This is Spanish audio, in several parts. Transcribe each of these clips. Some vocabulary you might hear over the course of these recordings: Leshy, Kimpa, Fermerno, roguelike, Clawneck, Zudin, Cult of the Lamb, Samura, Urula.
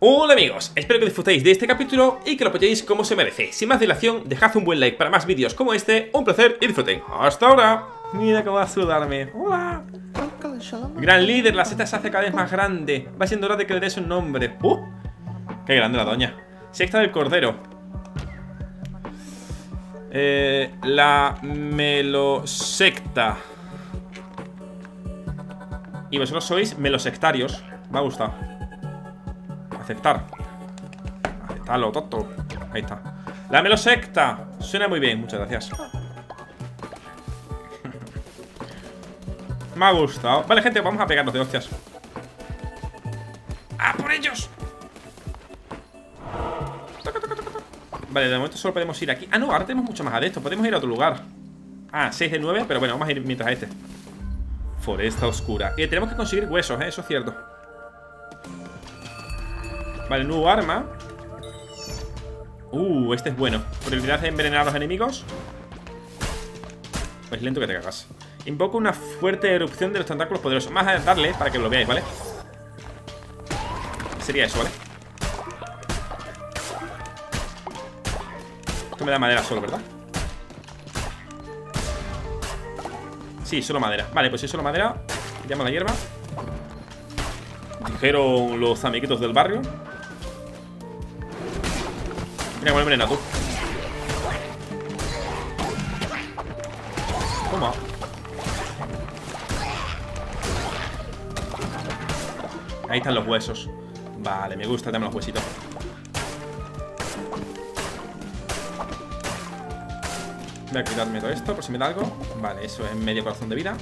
Hola amigos, espero que disfrutéis de este capítulo y que lo apoyéis como se merece. Sin más dilación, dejad un buen like para más vídeos como este, un placer y disfruten. ¡Hasta ahora! Mira cómo va a saludarme. ¡Hola! Gran líder, la secta se hace cada vez más grande. Va siendo hora de que le des un nombre. ¡Uh! ¡Qué grande la doña! Secta del Cordero. La melosecta. Y vosotros sois melosectarios. Me ha gustado. Aceptar. Aceptarlo, tonto. Ahí está. La melosecta. Suena muy bien, muchas gracias. Me ha gustado. Vale, gente, vamos a pegarnos de hostias. ¡Ah, por ellos! Vale, de momento solo podemos ir aquí. Ah, no, ahora tenemos mucho más adeptos. Podemos ir a otro lugar. Ah, 6 de 9, pero bueno, vamos a ir mientras a este. Foresta oscura. Y tenemos que conseguir huesos, eso es cierto. Vale, nuevo arma. Este es bueno. Probabilidad de envenenar a los enemigos. Pues lento que te cagas. Invoco una fuerte erupción de los tentáculos poderosos. Más a darle para que lo veáis, ¿vale? Sería eso, ¿vale? Esto me da madera solo, ¿verdad? Sí, solo madera. Vale, pues sí, solo madera. Quitamos la hierba. Dijeron los amiguitos del barrio. Mira, buen veneno, tú. Toma. Ahí están los huesos. Vale, me gusta, dame los huesitos. Voy a quitarme todo esto por si me da algo. Vale, eso es medio corazón de vida.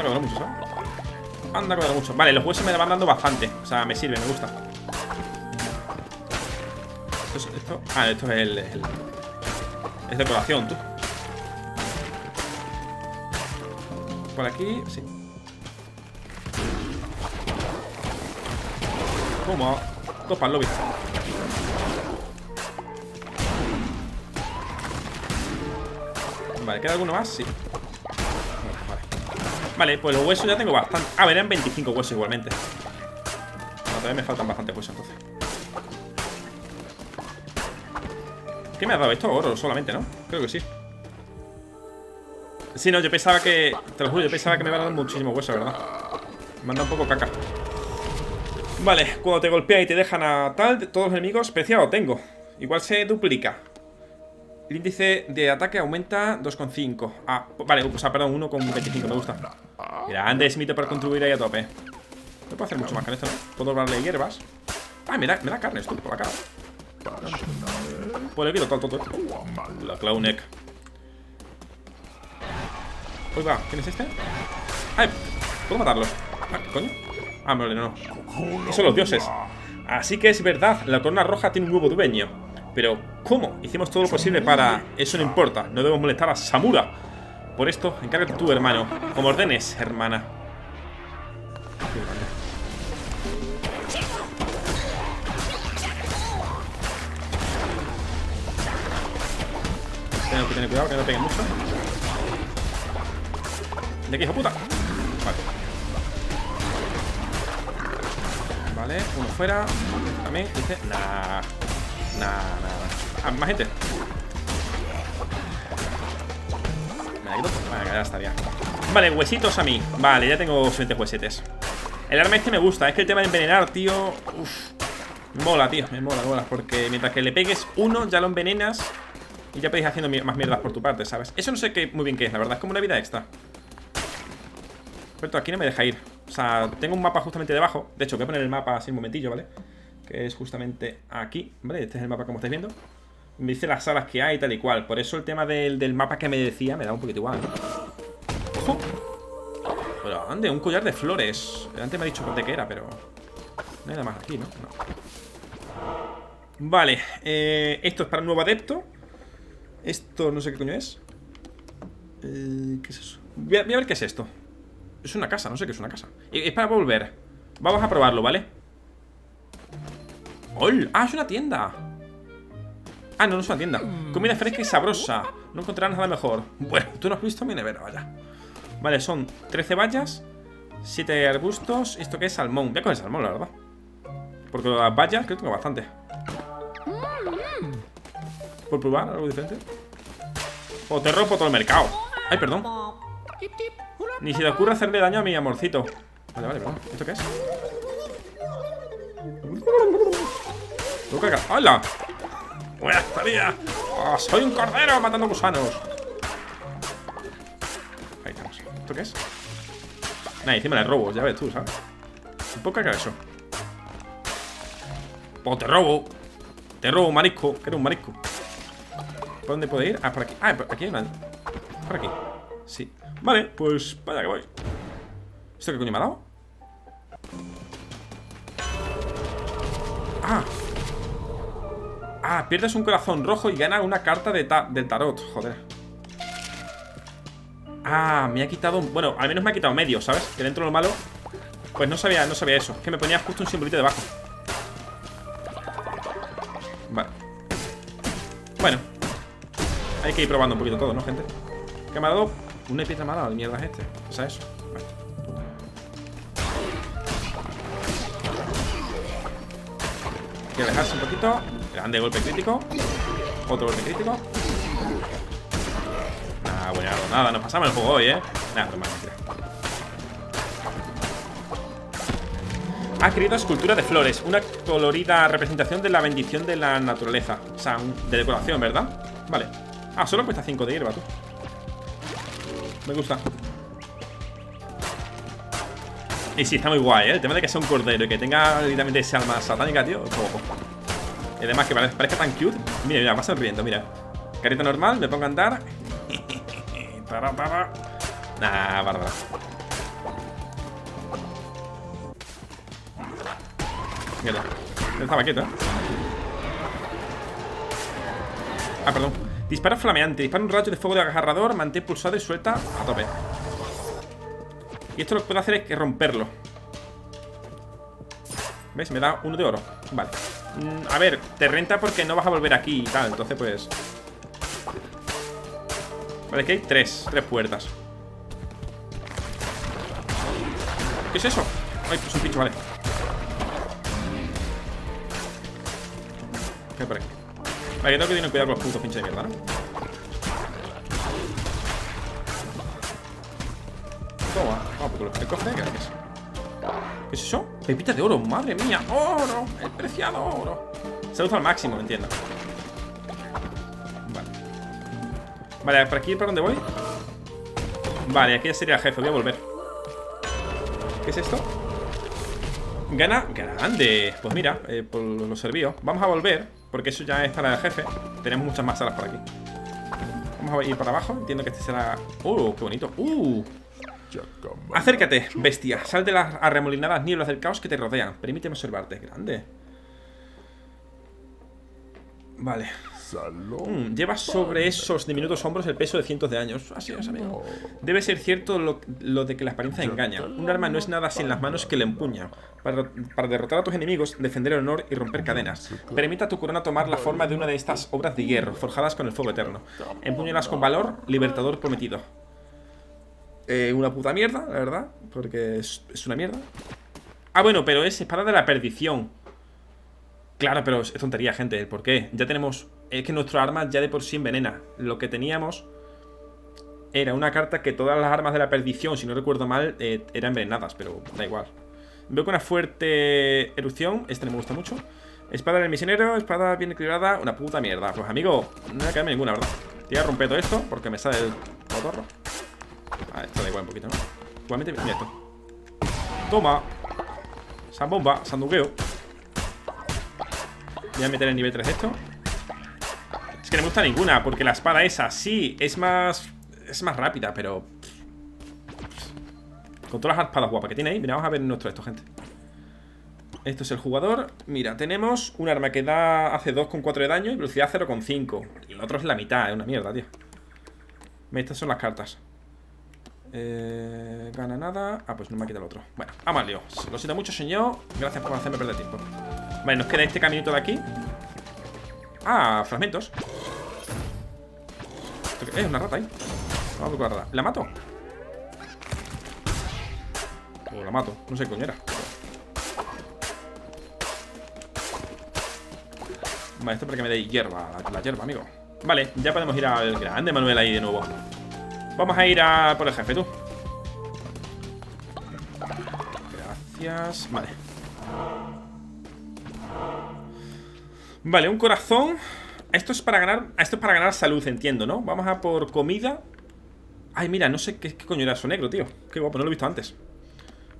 Anda que duele mucho, ¿sabes? Anda que duele mucho. Vale, los huesos me van dando bastante. O sea, me sirve, me gusta. Esto. Ah, esto es el es decoración, tú. Por aquí, sí. Como dos para el lobby. Vale, ¿queda alguno más? Sí. Vale, pues los huesos ya tengo bastante. Ah, verán 25 huesos igualmente. No, todavía me faltan bastantes huesos entonces. ¿Qué me has dado esto? Oro solamente, ¿no? Creo que sí. Sí, no, yo pensaba que... Te lo juro, yo pensaba que me iban a dar muchísimos huesos, ¿verdad? Me han dado un poco caca. Vale, cuando te golpea y te dejan a tal, todos los enemigos, preciado tengo. Igual se duplica. El índice de ataque aumenta 2,5. Ah, vale, o sea, perdón, 1,25, me gusta. Grande Smith para contribuir ahí a tope. No puedo hacer mucho más con esto, ¿no? Puedo darle hierbas. Ah, me da carne, esto por acá. Por el virus, todo. La Clawneck. Pues va, ¿quién es este? ¡Ay! ¿Puedo matarlo? Ah, ¿qué coño? Ah, vale, no. Esos son los dioses. Así que es verdad, la corona roja tiene un nuevo dueño. Pero, ¿cómo? Hicimos todo lo posible para... Eso no importa, no debemos molestar a Samura. Por esto, encárgate tú, hermano. Como ordenes, hermana. Tengo que tener cuidado que no peguen mucho. De aquí, hijo puta. Vale. Vale, uno fuera. También dice... Nah. Nah. Ah, más gente. Me la quito. Vale, ya estaría. Vale, huesitos a mí. Vale, ya tengo suficientes huesetes. El arma este me gusta. Es que el tema de envenenar, tío. Uff. Mola, tío. Me mola. Porque mientras que le pegues uno, ya lo envenenas. Y ya podéis haciendo más mierdas por tu parte, ¿sabes? Eso no sé qué, muy bien qué es, la verdad. Es como una vida extra. Pero aquí no me deja ir. O sea, tengo un mapa justamente debajo. De hecho, voy a poner el mapa así un momentillo, ¿vale? Que es justamente aquí, ¿vale? Este es el mapa como estáis viendo. Me dice las salas que hay y tal y cual. Por eso el tema del mapa que me decía me da un poquito igual. ¡Ojo! Pero ande, un collar de flores. Antes me ha dicho de qué era, pero... No hay nada más aquí, ¿no? No. Vale, esto es para un nuevo adepto. Esto no sé qué coño es. ¿Qué es eso? Voy a ver qué es esto. Es una casa, no sé qué es una casa. Es para volver. Vamos a probarlo, ¿vale? ¡Hol! ¡Ah, es una tienda! Ah, no, no es una tienda. Comida fresca y sabrosa. No encontrarás nada mejor. Bueno, tú no has visto mi nevera, vaya. Vale, son 13 vallas. 7 arbustos. ¿Esto qué es? Salmón. Voy a comer salmón, la verdad. Porque las bayas creo que tengo bastante. Por probar algo diferente. O te rompo todo el mercado. Ay, perdón. Ni se te ocurre hacerle daño a mi amorcito. Vale, vale, perdón. ¿Esto qué es? ¡Hola! ¡Buena salida! ¡Oh, soy un cordero matando gusanos! Ahí estamos. ¿Esto qué es? Nah, encima le robo, ya ves tú, ¿sabes? Un poco acá eso. Pues te robo. Te robo un marisco. Que era un marisco. ¿Por dónde puedo ir? Ah, por aquí. Ah, por aquí hay una. Por aquí. Sí. Vale, pues vaya que voy. ¿Esto qué coño me ha dado? Ah. Ah, pierdes un corazón rojo y ganas una carta del tarot. Joder. Ah, me ha quitado... Bueno, al menos me ha quitado medio, ¿sabes? Que dentro de lo malo... Pues no sabía eso. Que me ponía justo un simbolito debajo. Vale. Bueno. Hay que ir probando un poquito todo, ¿no, gente? ¿Qué me ha dado? Una piedra me ha dado. Mierda es este. O sea, eso. Vale. Hay que alejarse un poquito. Grande golpe crítico. Otro golpe crítico. Nada, bueno, nada, nos pasamos el juego hoy, ¿eh? Nada, broma, mentira. Ha creado escultura de flores. Una colorida representación de la bendición de la naturaleza. O sea, de decoración, ¿verdad? Vale. Ah, solo cuesta 5 de hierba, tú. Me gusta. Y sí, está muy guay, ¿eh? El tema de que sea un cordero y que tenga literalmente esa alma satánica, tío. Ojo. Y además que parezca tan cute. Mira, mira, va sonriendo, mira. Carita normal, me pongo a andar. Nah, bárbaro. Mira, estaba quieto, ¿eh? Ah, perdón. Dispara flameante, dispara un rayo de fuego de agarrador. Mantén pulsado y suelta a tope. Y esto lo que puedo hacer es que romperlo. ¿Ves? Me da 1 de oro. Vale. A ver, te renta porque no vas a volver aquí y tal. Entonces, pues... Vale, aquí hay tres puertas. ¿Qué es eso? Ay, pues un bicho, vale. ¿Qué hay por aquí? Vale, yo tengo que tener cuidado con los putos pinches de mierda, ¿no? Toma, vamos, por culo. El cofre, gracias. ¿Qué es eso? Pepitas de oro, madre mía. ¡Oro! El preciado oro. Salud al máximo, me entiendo. Vale. Vale, ¿por aquí para dónde voy? Vale, aquí ya sería el jefe, voy a volver. ¿Qué es esto? Gana, grande. Pues mira, por lo servío. Vamos a volver, porque eso ya es para el jefe. Tenemos muchas más salas por aquí. Vamos a ir para abajo, entiendo que este será... ¡Oh, qué bonito! ¡Uh! Acércate, bestia. Sal de las arremolinadas nieblas del caos que te rodean. Permíteme observarte. Grande. Vale. Llevas sobre esos diminutos hombros el peso de cientos de años. Así es, amigo. Debe ser cierto lo de que la apariencia engaña. Un arma no es nada sin las manos que le empuñan. Para derrotar a tus enemigos, defender el honor y romper cadenas. Permita a tu corona tomar la forma de una de estas obras de hierro, forjadas con el fuego eterno. Empuñalas con valor, libertador prometido. Una puta mierda, la verdad. Porque es una mierda. Ah, bueno, pero es espada de la perdición. Claro, pero es tontería, gente. ¿Por qué? Ya tenemos... Es que nuestro arma ya de por sí envenena. Lo que teníamos era una carta que todas las armas de la perdición, si no recuerdo mal, eran envenenadas. Pero da igual. Veo que una fuerte erupción. Este no me gusta mucho. Espada del misionero, espada bien equilibrada. Una puta mierda. Pues amigo, no me va a caerme ninguna, ¿verdad? Te voy a romper todo esto porque me sale el cotorro. Ah, esto da igual un poquito, ¿no? Igualmente, mira esto. Toma. Sambomba, sanduqueo. Voy a meter en nivel 3 esto. Es que no me gusta ninguna, porque la espada esa sí es más... Es más rápida, pero... Con todas las espadas guapas que tiene ahí. Mira, vamos a ver nuestro esto, gente. Esto es el jugador. Mira, tenemos un arma que da... Hace 2,4 de daño y velocidad 0,5. Y el otro es la mitad, es una mierda, tío. Estas son las cartas. Gana nada. Ah, pues no me ha quitado el otro. Bueno, vamos al lío. Lo siento mucho, señor. Gracias por hacerme perder tiempo. Vale, nos queda este caminito de aquí. Ah, fragmentos. Una rata ahí. Vamos a ver con la rata. ¿La mato? O la mato, no sé qué coño era. Vale, esto para que me deis hierba, la hierba, amigo. Vale, ya podemos ir al grande Manuel ahí de nuevo. Vamos a ir a por el jefe, tú. Gracias, vale. Vale, un corazón. Esto es para ganar salud, entiendo, ¿no? Vamos a por comida. Ay, mira, no sé qué coño era eso negro, tío. Qué guapo, no lo he visto antes.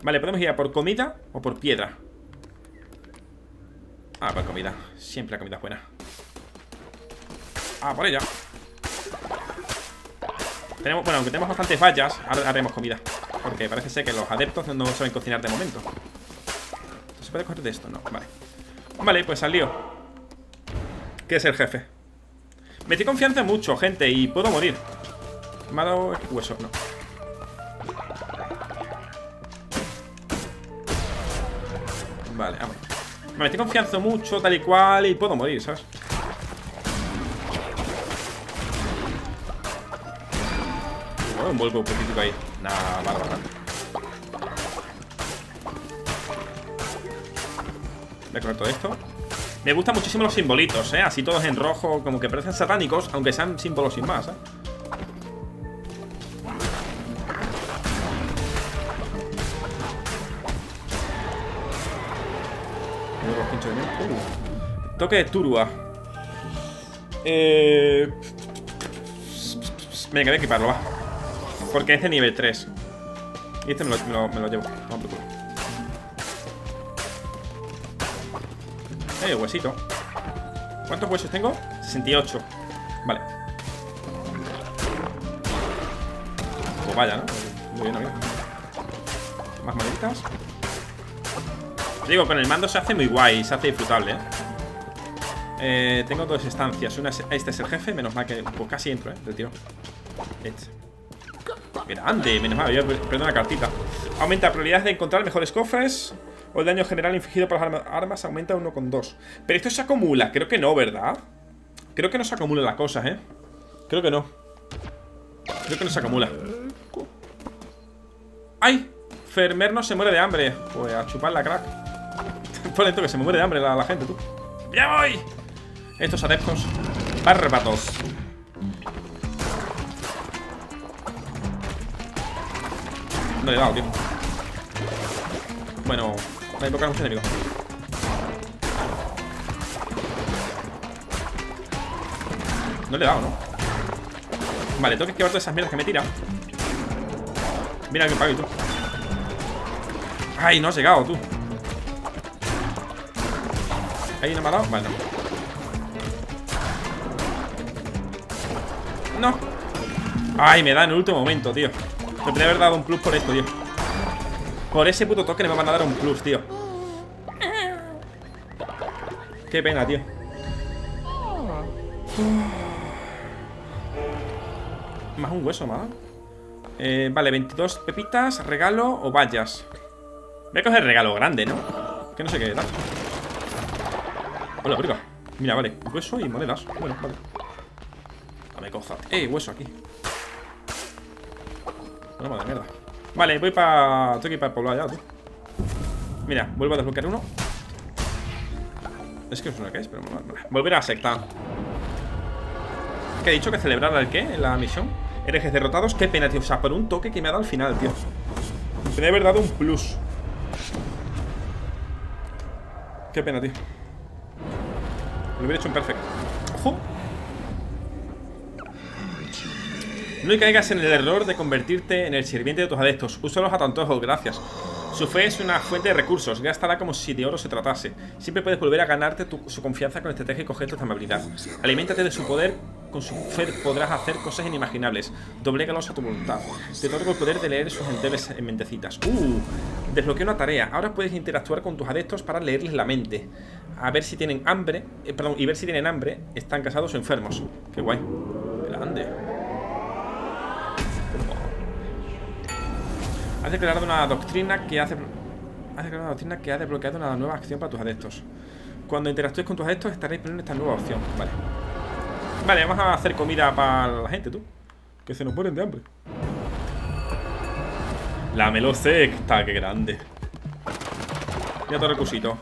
Vale, podemos ir a por comida o por piedra. Ah, por comida. Siempre la comida es buena. Ah, por ella. Tenemos, bueno, aunque tenemos bastantes vallas, ahora haremos comida. Porque parece ser que los adeptos no saben cocinar de momento. ¿Se puede coger de esto? No, vale. Vale, pues al lío. ¿Qué es el jefe? Me estoy confiando mucho, gente, y puedo morir. Me ha dado el hueso, no. Vale, vamos. Me estoy confiando mucho, tal y cual, y puedo morir, ¿sabes? Un vuelco crítico ahí. Nah, bárbaro. Voy a coger todo esto. Me gustan muchísimo los simbolitos, ¿eh? Así todos en rojo, como que parecen satánicos, aunque sean símbolos sin más, ¿eh? Toque de turba. Me quedé equiparlo, va. Porque es de nivel 3. Y este me lo llevo. Vamos por culo. Huesito. ¿Cuántos huesos tengo? 68. Vale. Pues vaya, ¿no? Muy bien, amigo. Más moneditas. Digo, con el mando se hace muy guay. Se hace disfrutable, ¿eh? Tengo dos estancias. Una es, este es el jefe. Menos mal que pues casi entro, ¿eh? De tiro. Este. Grande, menos mal, yo prendo una cartita. Aumenta la probabilidad de encontrar mejores cofres. O el daño general infligido por las armas aumenta 1,2. Pero esto se acumula, creo que no, ¿verdad? Creo que no se acumulan las cosas, ¿eh? Creo que no. Creo que no se acumula. ¡Ay! Fermer no se muere de hambre. Pues a chupar la crack. Por dentro que se me muere de hambre la gente, tú. ¡Ya voy! Estos adeptos bárbaros. No le he dado, tío. Bueno, me he tocado mucho enemigo. No le he dado, ¿no? Vale, tengo que esquivar todas esas mierdas que me tira. Mira que pago y tú. Ay, no has llegado, tú. Ahí no me ha dado. Vale, no. No. Ay, me da en el último momento, tío. Me podría haber dado un plus por esto, tío. Por ese puto token me van a dar un plus, tío. Qué pena, tío. Más un hueso, más. Vale, 22 pepitas, regalo o vallas. Voy a coger regalo grande, ¿no? Que no sé qué tal. Hola, briga. Mira, vale, hueso y monedas. Bueno, vale. Dame cosa. Hueso aquí. No, madre mierda. Vale, voy para... Tengo que ir para el poblado ya, tío. Mira, vuelvo a desbloquear uno. Es que no sé lo que es, pero... Volver a la secta. ¿Qué he dicho? ¿Que celebrar el qué? ¿En la misión? Herejes derrotados. Qué pena, tío. O sea, por un toque que me ha dado al final, tío. Me he dado un plus. Qué pena, tío. Lo hubiera hecho un perfecto. ¡Ojo! No caigas en el error de convertirte en el sirviente de tus adeptos. Úsalos a tantos ojos, gracias. Su fe es una fuente de recursos. Gástala como si de oro se tratase. Siempre puedes volver a ganarte su confianza con estratégicos gestos de amabilidad. Aliméntate de su poder. Con su fe podrás hacer cosas inimaginables. Doblégalos a tu voluntad. Te otorgo el poder de leer sus enteras mentecitas. Desbloquea una tarea. Ahora puedes interactuar con tus adeptos para leerles la mente. A ver si tienen hambre. Y ver si tienen hambre, están casados o enfermos. Qué guay. Grande. Has declarado una doctrina que ha desbloqueado una nueva acción para tus adeptos. Cuando interactúes con tus adeptos estaréis poniendo esta nueva opción. Vale. Vale, vamos a hacer comida para la gente, tú. Que se nos mueren de hambre. La melose está, qué grande. Ya otro recusito.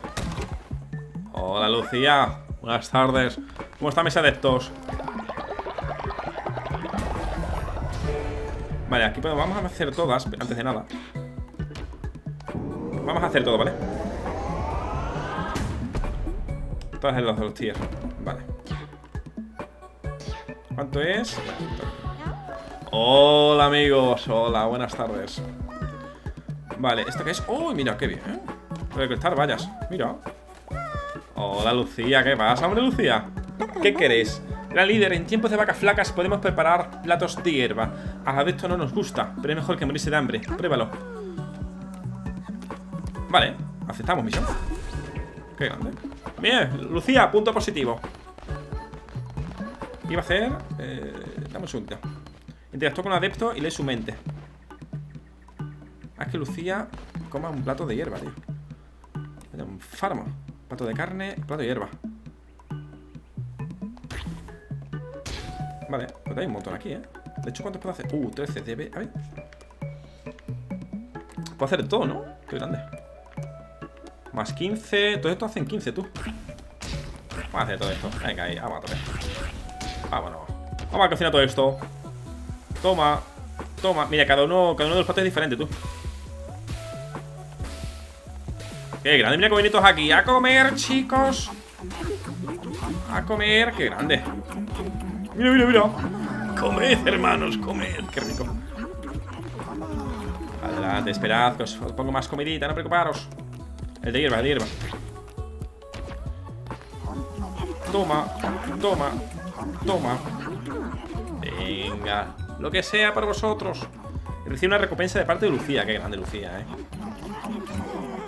Hola, Lucía. Buenas tardes. ¿Cómo está, mis adeptos? Vale, aquí vamos a hacer todas, antes de nada. Vamos a hacer todo, ¿vale? Todas en los dos tiers. Vale. ¿Cuánto es? Hola, amigos. Hola, buenas tardes. Vale, ¿esto qué es? ¡Oh, mira, qué bien! ¿Eh? Puede costar vallas, mira. Hola, Lucía, ¿qué pasa, hombre, Lucía? ¿Qué queréis? La líder, en tiempos de vacas flacas podemos preparar platos de hierba. A ver, esto no nos gusta, pero es mejor que morirse de hambre. Pruébalo. Vale, aceptamos misión. Qué grande. Bien, Lucía, punto positivo. ¿Qué iba a hacer? Dame un segundo. Interactúa con un adepto y lee su mente. Haz que Lucía coma un plato de hierba, tío. Un farmo. Plato de carne, plato de hierba. Vale, pues hay un montón aquí, ¿eh? De hecho, ¿cuántos puedo hacer? 13 debe. A ver. Puedo hacer todo, ¿no? Qué grande. Más 15. Todo esto hacen 15, tú. Vamos a hacer todo esto. Venga, ahí, vamos a tocar. Vámonos. Vamos a cocinar todo esto. Toma. Toma. Mira, cada uno de los platos es diferente, tú. Qué grande, mira cómo vienen todos aquí. A comer, chicos. A comer, qué grande. Mira, mira, mira. Comed, hermanos, comed. Qué rico. Adelante, esperad, que os pongo más comidita, no preocuparos. El de hierba, el de hierba. Toma, toma, toma. Venga. Lo que sea para vosotros. Recibe una recompensa de parte de Lucía. Qué grande, Lucía, eh.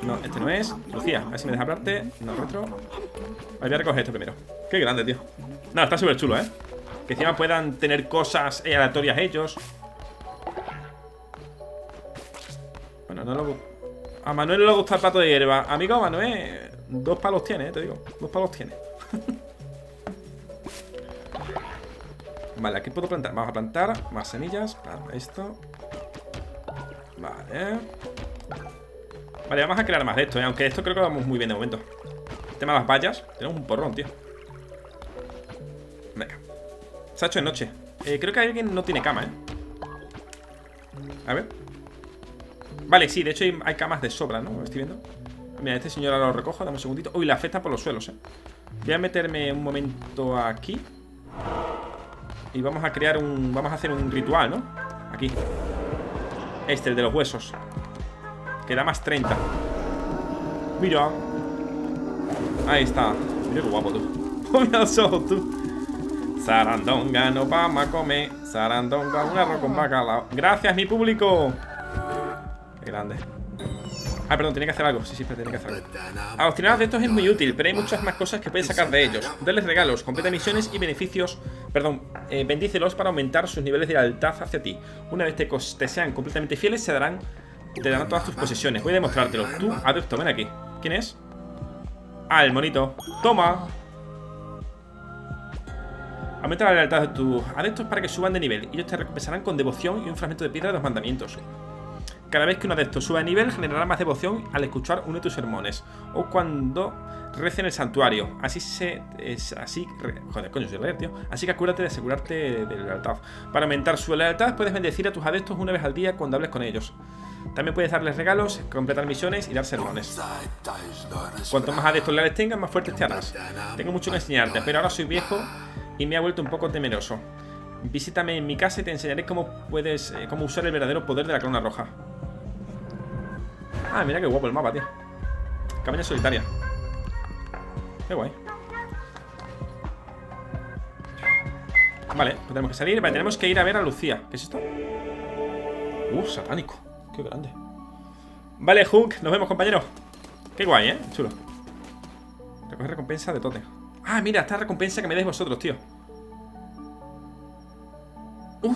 No, este no es. Lucía, a ver si me deja hablarte. No, retro. Voy a recoger esto primero. Qué grande, tío. No, está súper chulo, eh. Que encima puedan tener cosas aleatorias ellos. Bueno, no lo... A Manuel no le gusta el plato de hierba. Amigo Manuel, 2 palos tiene, te digo. 2 palos tiene. Vale, aquí puedo plantar. Vamos a plantar más semillas. Esto. Vale. Vale, vamos a crear más de esto, ¿eh? Aunque esto creo que vamos muy bien de momento. El tema de las vallas. Tenemos un porrón, tío. Venga. Se ha hecho de noche. Creo que alguien no tiene cama, ¿eh? A ver. Vale, sí, de hecho hay camas de sobra, ¿no? Estoy viendo. Mira, este señor ahora lo recojo. Dame un segundito. Uy, la afecta por los suelos, ¿eh? Voy a meterme un momento aquí. Y vamos a crear un... Vamos a hacer un ritual, ¿no? Aquí. Este, el de los huesos. Que da más 30. Mira. Ahí está. Mira qué guapo, tú. Mira los ojos, tú. Sarandonga, no vamos a comer. Sarandonga, un arroz con bacalao. Gracias, mi público. Qué grande. Ah, perdón, tenía que hacer algo. Sí, sí, tenía que hacer algo. Adoctrinados de estos es muy útil, pero hay muchas más cosas que puedes sacar de ellos. Darles regalos, completa misiones y beneficios. Perdón, bendícelos para aumentar sus niveles de lealtad hacia ti. Una vez te sean completamente fieles, te darán todas tus posesiones. Voy a demostrártelo. Tú, adepto, ven aquí. ¿Quién es? Ah, el monito. Toma. Aumenta la lealtad de tus adeptos para que suban de nivel. Ellos te recompensarán con devoción y un fragmento de piedra de los mandamientos. Cada vez que un adepto suba de nivel, generará más devoción al escuchar uno de tus sermones o cuando rece en el santuario. Joder, coño, soy leer, tío. Así que acuérdate de asegurarte de lealtad. Para aumentar su lealtad, puedes bendecir a tus adeptos una vez al día cuando hables con ellos. También puedes darles regalos, completar misiones y dar sermones. Cuanto más adeptos leales tengas, más fuertes te harás. Tengo mucho que enseñarte, pero ahora soy viejo y me ha vuelto un poco temeroso. Visítame en mi casa y te enseñaré cómo usar el verdadero poder de la corona roja. Ah, mira qué guapo el mapa, tío. Cabaña solitaria. Qué guay. Vale, pues tenemos que salir. Vale, tenemos que ir a ver a Lucía. ¿Qué es esto? Satánico. Qué grande. Vale, Hook, nos vemos, compañero. Qué guay, chulo. Recoger recompensa de Tote. Ah, mira, esta recompensa que me dais vosotros, tío.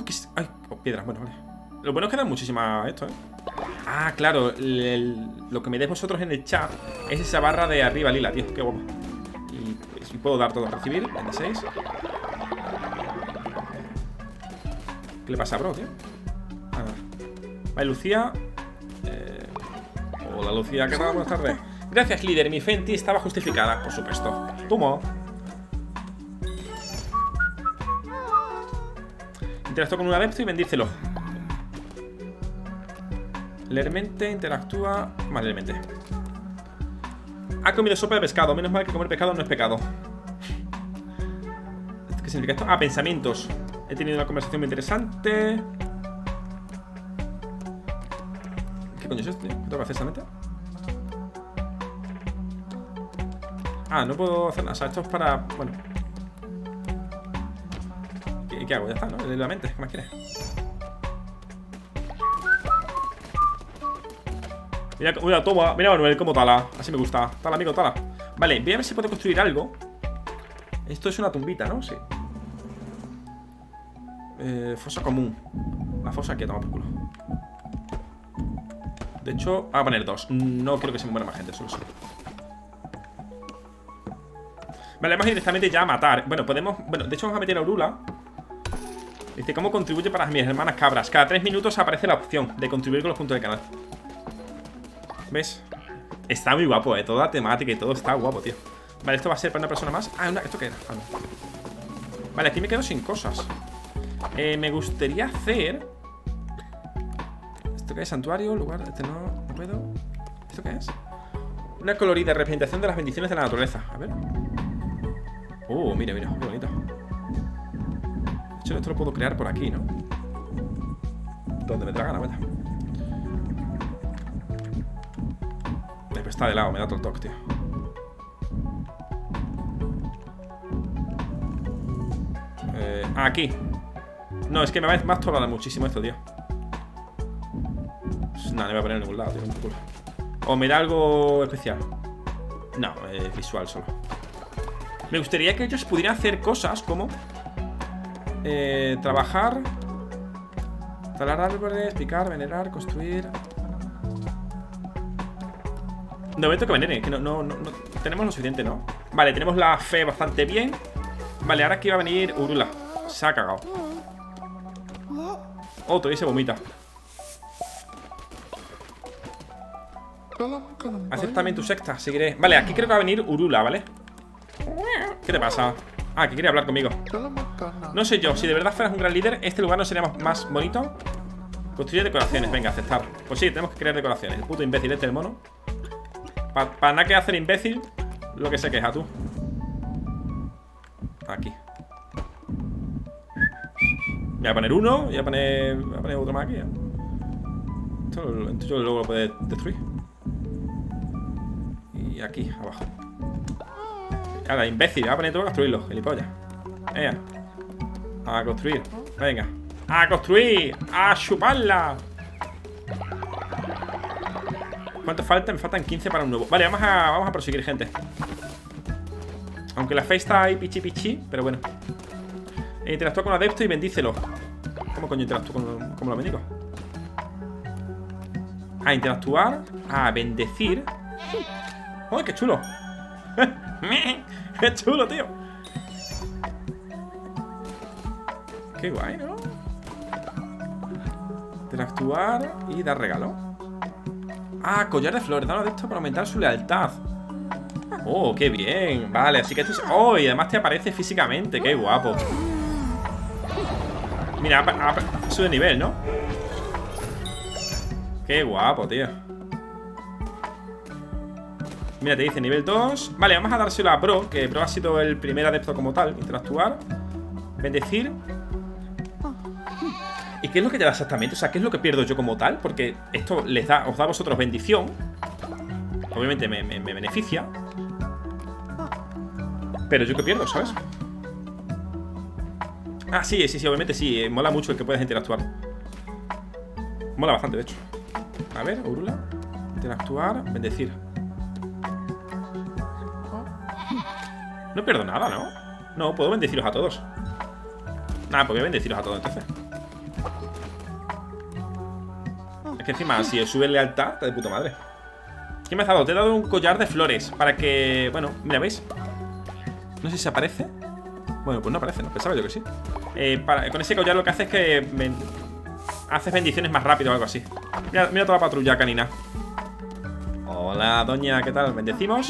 Que... Ay, piedras, bueno, vale. Lo bueno es que dan muchísima esto, Ah, claro, lo que me deis vosotros en el chat es esa barra de arriba lila, tío, qué guapo. Y puedo dar todo, recibir, 26. ¿Qué le pasa, bro, tío? Ah, vale, Lucía Hola Lucía, ¿qué tal? Buenas tardes. Gracias líder, mi fe en ti estaba justificada, por supuesto. Tumo. Interactúa con un adepto y bendícelo. Lermente interactúa malmente. Ha comido sopa de pescado. Menos mal que comer pescado no es pecado. ¿Qué significa esto? Ah, pensamientos. He tenido una conversación muy interesante. ¿Qué coño es esto? ¿Qué tengo que hacer exactamente? Ah, no puedo hacer nada. O sea, esto es para... Bueno. ¿Qué hago? Ya está, ¿no? De la mente. ¿Qué más quieres? Mira, mira, toma. Mira, Manuel, cómo tala. Así me gusta. Tala, amigo, tala. Vale, voy a ver si puedo construir algo. Esto es una tumbita, ¿no? Sí. Fosa común. La fosa aquí, toma por culo. De hecho, voy a poner dos. No quiero que se me muera más gente, solo sí. Vale, vamos directamente ya a matar. Bueno, podemos... Bueno, de hecho vamos a meter a Urula. Dice, ¿cómo contribuye para mis hermanas cabras? Cada 3 minutos aparece la opción de contribuir con los puntos del canal. ¿Ves? Está muy guapo, ¿eh? Toda la temática y todo está guapo, tío. Vale, esto va a ser para una persona más. Ah, ¿esto qué era? Ah, no. Vale, aquí me quedo sin cosas. Me gustaría hacer... ¿Esto qué es? Santuario, lugar... Este no puedo... ¿Esto qué es? Una colorida representación de las bendiciones de la naturaleza. A ver... Oh, mira, mira, qué bonito. De hecho, esto lo puedo crear por aquí, ¿no? Donde me traga la vuelta. Después está de lado, me da todo el toque, tío. Aquí. No, es que me va a estorbar muchísimo esto, tío. No, no me voy a poner en ningún lado, tío. O me da algo especial. No, visual solo. Me gustaría que ellos pudieran hacer cosas como trabajar, talar árboles, picar, venerar, construir. De momento que venere, que no tenemos lo suficiente, ¿no? Vale, tenemos la fe bastante bien. Vale, ahora aquí va a venir Urula. Se ha cagado. Oh, todavía se vomita. Acéptame tu secta, seguiré. Vale, aquí creo que va a venir Urula, ¿vale? ¿Qué te pasa? Ah, que quería hablar conmigo. No sé yo, si de verdad fueras un gran líder, este lugar no sería más bonito. Construye decoraciones, venga, aceptar. Pues sí, tenemos que crear decoraciones. El puto imbécil este, el mono. Para nada que hacer imbécil, lo que se queja tú. Aquí. Voy a poner uno, voy a poner otro más aquí. Esto luego lo puedo destruir. Y aquí, abajo. Ahora, imbécil, va a poner todo a construirlo, gilipollas. Venga. A construir. Venga. ¡A construir! ¡A chuparla! ¿Cuánto falta? Me faltan 15 para un nuevo. Vale, vamos a proseguir, gente. Aunque la fe está ahí pichi pichi, pero bueno. Interactúa con adepto y bendícelo. ¿Cómo coño interactúo con lo bendigo? A interactuar, a bendecir. ¡Ay, qué chulo! ¡Qué chulo, tío! ¡Qué guay, ¿no? Interactuar y dar regalo. Ah, collar de flores. Dar un adepto para aumentar su lealtad. Oh, qué bien. Vale, así que esto es... Oh, y además te aparece físicamente. Qué guapo. Mira, sube nivel, ¿no? Qué guapo, tío. Mira, te dice nivel 2. Vale, vamos a dárselo a Pro, que Pro ha sido el primer adepto como tal. Interactuar, bendecir. ¿Y qué es lo que te da exactamente? O sea, ¿qué es lo que pierdo yo como tal? Porque esto les da, os da a vosotros bendición. Obviamente me beneficia. Pero yo qué pierdo, ¿sabes? Ah, sí, sí, sí, obviamente sí. Mola mucho el que puedas interactuar. Mola bastante, de hecho. A ver, Urula. Interactuar, bendecir. No pierdo nada, ¿no? No, puedo bendeciros a todos. Nada, pues voy a bendeciros a todos entonces. Es que encima, si sube lealtad, está de puta madre. ¿Qué me has dado? Te he dado un collar de flores. Para que... Bueno, mira, ¿veis? No sé si aparece. Bueno, pues no aparece, no pensaba yo que sí. Con ese collar lo que hace es que haces bendiciones más rápido o algo así. Mira, mira toda la patrulla canina. Hola, doña, ¿qué tal? ¿Bendecimos?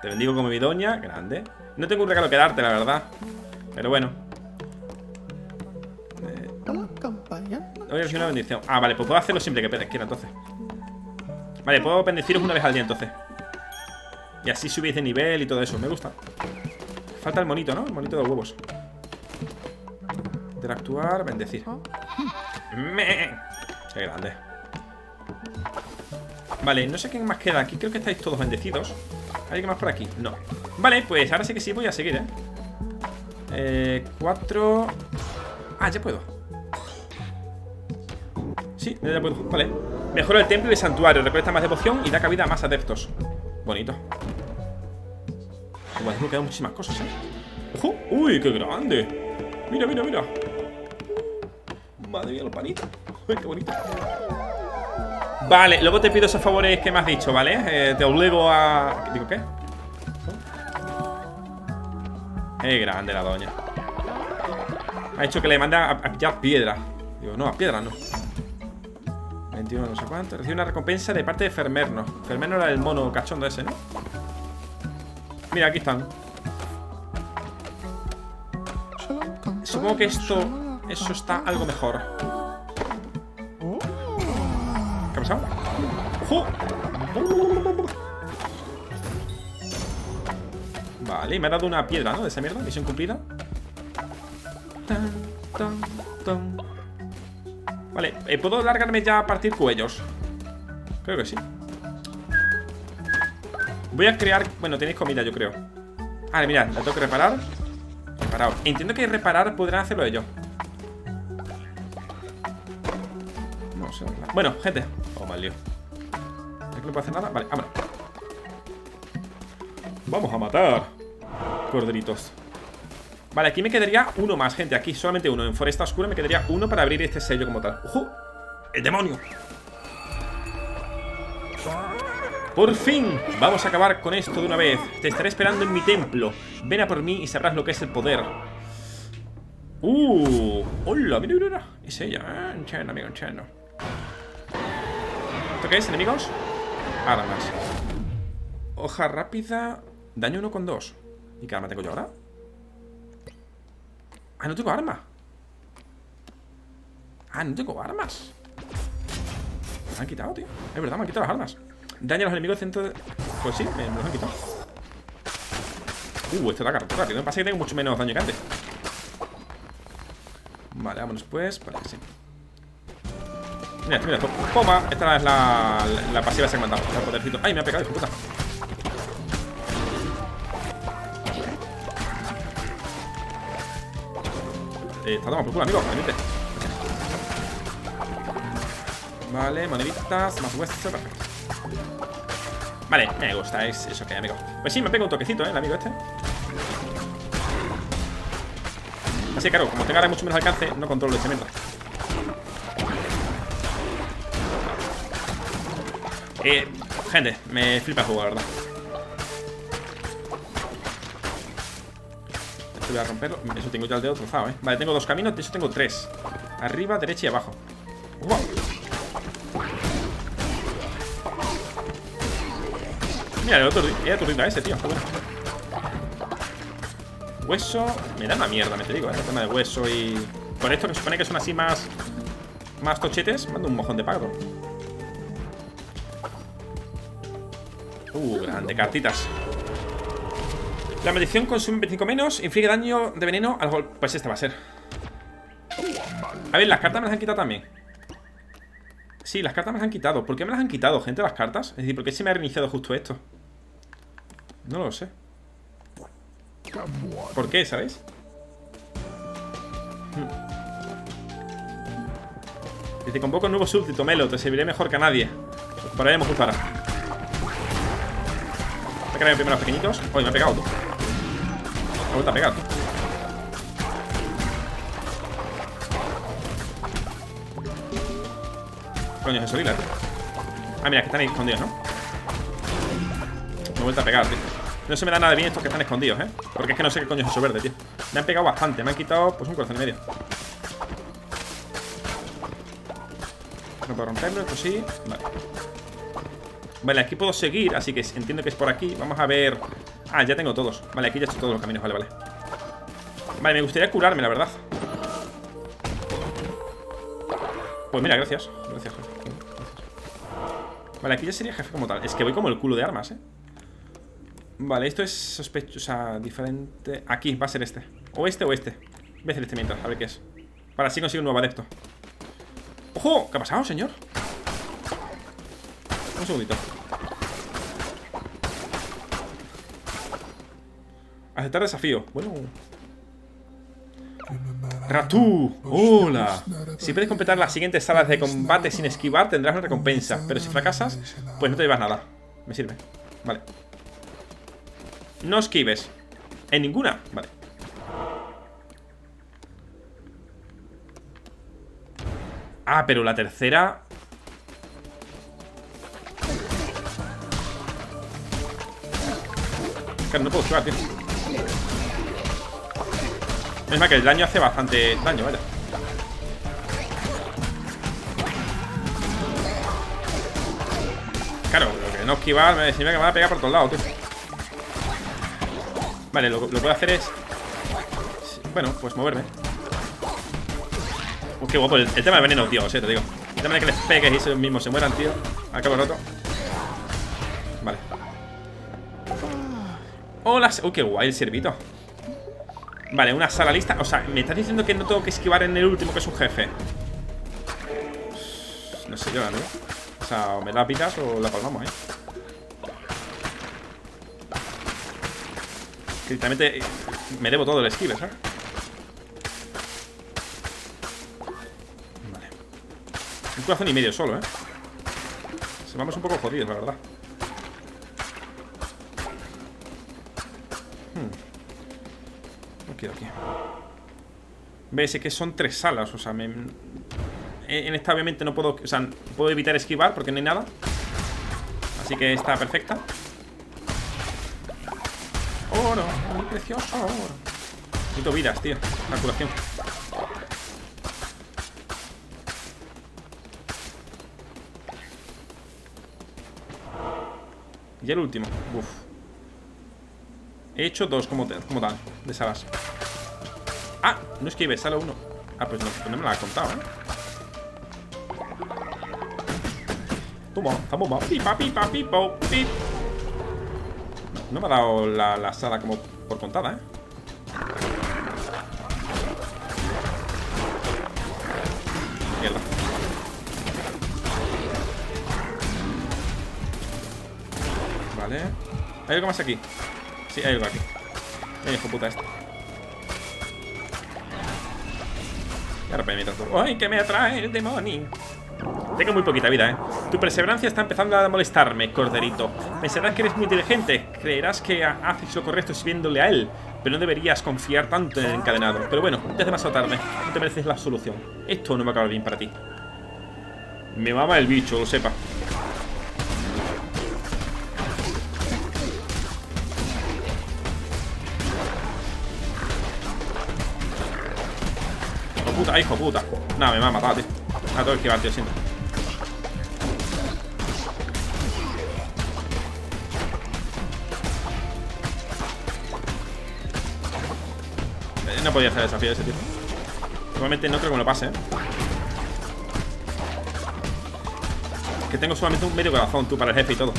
Te bendigo como mi doña. Grande. No tengo un regalo que darte, la verdad. Pero bueno. Hoy es una bendición. Ah, vale, pues puedo hacerlo siempre que quiera, entonces. Vale, puedo bendeciros una vez al día, entonces. Y así subís de nivel y todo eso. Me gusta. Falta el monito, ¿no? El monito de huevos. Interactuar, bendecir. ¡Meh! ¡Qué grande! Vale, no sé qué más queda aquí. Creo que estáis todos bendecidos. ¿Hay alguien más por aquí? No. Vale, pues ahora sí que sí voy a seguir, ¿eh? 4. Ah, ya puedo. Sí, ya puedo. Vale. Mejora el templo y el santuario. Recolecta más devoción y da cabida a más adeptos. Bonito. Igual me quedan muchísimas cosas, ¿eh? ¡Ojo! ¡Uy, qué grande! Mira, mira, mira. Madre mía, los panitos. ¡Uy, qué bonito! Vale, luego te pido esos favores que me has dicho, ¿vale? Te obligo a... ¿Digo qué? ¡Qué grande la doña! Ha dicho que le manda a pillar piedra. Digo, no, a piedra no. 21 no sé cuánto. Recibe una recompensa de parte de Fermerno. Fermerno era el mono cachondo ese, ¿no? Mira, aquí están. Supongo que esto... Eso está algo mejor. ¿Qué ha pasado? ¡Jo! Vale, me ha dado una piedra, ¿no? De esa mierda, misión cumplida. Vale, ¿puedo largarme ya a partir cuellos? Creo que sí. Voy a crear... Bueno, tenéis comida, yo creo. Vale, mirad, la tengo que reparar. Reparado. Entiendo que reparar podrán hacerlo ellos. No sé. Bueno, gente. Oh, mal lío. ¿Es que no puedo hacer nada? Vale, vámonos. Vamos a matar corderitos. Vale, aquí me quedaría uno más, gente. Aquí solamente uno. En Foresta Oscura me quedaría uno para abrir este sello como tal. ¡Ojo! ¡El demonio! ¡Por fin! Vamos a acabar con esto de una vez. Te estaré esperando en mi templo. Ven a por mí y sabrás lo que es el poder. ¡Hola! ¡Mira, mira, mira! Es ella. Enchano, amigo, enchano. ¿Esto qué es, enemigos? Ahora más. Hoja rápida. Daño 1,2. ¿Y qué arma tengo yo ahora? Ah, no tengo arma. Ah, no tengo armas. Me han quitado, tío. Es verdad, me han quitado las armas. Daña a los enemigos dentro de... Pues sí, me los han quitado. Esto da carta rápido. Me pasa que tengo mucho menos daño que antes. Vale, vámonos pues. Vale, sí. Mira, mira, toma. Esta es la pasiva que se ha mandado. El podercito. Ay, me ha pegado, hijo de puta. Está tomando por culo, amigo. Permite. Vale, moneditas, más huesos. Perfecto. Vale, me gusta, es eso que hay, amigo. Pues sí, me pega un toquecito, el amigo este. Así que, claro, como tenga ahora mucho menos alcance, no controlo esta mierda. Gente, me flipa el juego, la verdad. Voy a romperlo. Eso tengo ya el dedo trozado, Vale, tengo dos caminos. De hecho tengo tres. Arriba, derecha y abajo. ¡Wow! Mira, el otro era turrita ese, tío. Bueno. Hueso. Me da una mierda, me te digo, el tema de hueso y... Con esto que supone que son así más... Más tochetes. Mando un mojón de pago. Grande. Cartitas. La maldición consume 25 menos, inflige daño de veneno al golpe. Pues esta va a ser. A ver, las cartas me las han quitado también. Sí, las cartas me las han quitado. ¿Por qué me las han quitado, gente, las cartas? Es decir, ¿por qué se me ha reiniciado justo esto? No lo sé. ¿Por qué, sabéis? Te convoco un nuevo súbdito, Melo. Te serviré mejor que a nadie. Pararemos justo ahora. Voy a crear primero a los pequeñitos. Uy, me ha pegado tú. Me ha vuelto a pegar. Coño, es horrible. Ah, mira, que están escondidos, ¿no? Me he vuelto a pegar, tío. No se me da nada bien estos que están escondidos, Porque es que no sé qué coño es eso verde, tío. Me han pegado bastante, me han quitado pues un corazón y medio. No puedo romperlo, esto sí. Vale. Vale, aquí puedo seguir, así que entiendo que es por aquí. Vamos a ver... Ah, ya tengo todos. Vale, aquí ya he hecho todos los caminos, vale, vale. Vale, me gustaría curarme, la verdad. Pues mira, gracias. Gracias, jefe. Gracias. Vale, aquí ya sería jefe como tal. Es que voy como el culo de armas, eh. Vale, esto es sospechoso, o sea, diferente. Aquí, va a ser este. O este o este. Voy a hacer este mientras, a ver qué es. Para así consigo un nuevo adepto. ¡Ojo! ¿Qué ha pasado, señor? Un segundito. Aceptar desafío. Bueno. Ratú, hola. Si puedes completar las siguientes salas de combate sin esquivar, tendrás una recompensa. Pero si fracasas, pues no te llevas nada. Me sirve. Vale. No esquives. En ninguna. Vale. Ah, pero la tercera... Claro, no puedo esquivar, tío. Es más que el daño hace bastante daño, vaya. Claro, lo que no esquivar me decía que me va a pegar por todos lados, tío. Vale, lo que voy a hacer es... Bueno, pues moverme. Qué guapo, el tema de veneno, tío, te digo. El tema de que les pegues y ellos mismos se mueran, tío. Al cabo rato. Vale. Hola, uy, qué guay el ciervito. Vale, una sala lista. O sea, me estás diciendo que no tengo que esquivar en el último, que es un jefe. No sé yo, ¿no? O sea, o me la pitas o la palmamos, eh. Que literalmente me debo todo el esquive, ¿sabes? Vale. Un corazón y medio solo, eh. Se vamos un poco jodidos, la verdad. Aquí, aquí. ¿Ves? Es que son tres salas. O sea, en esta obviamente no puedo... O sea, puedo evitar esquivar porque no hay nada. Así que está perfecta. Oro, muy precioso oro. Necesito vidas, tío. La curación. Y el último. Uf. He hecho dos como tal, de salas. Ah, no esquive, sale uno. Ah, pues no me lo has contado, Toma, toma, pipa, pipa, pipo, pip. No me ha dado la sala como por contada, Mierda. Vale. ¿Hay algo más aquí? Sí, hay algo aquí. Ay, hijo puta este. Y ahora me todo. ¡Ay, que me atrae el demonio! Tengo muy poquita vida, eh. Tu perseverancia está empezando a molestarme, corderito. Pensarás que eres muy inteligente. Creerás que haces lo correcto sirviéndole a él. Pero no deberías confiar tanto en el encadenado. Pero bueno, ya es demasiado tarde. No te mereces la solución. Esto no va a acabar bien para ti. Me mama el bicho, lo sepa. Puta, hijo puta. Nada, me va a matar, tío. A todo el que va, tío, siento. No podía hacer el desafío de ese tipo. Normalmente no creo que me lo pase, eh. Es que tengo solamente un medio corazón, tú, para el jefe y todo.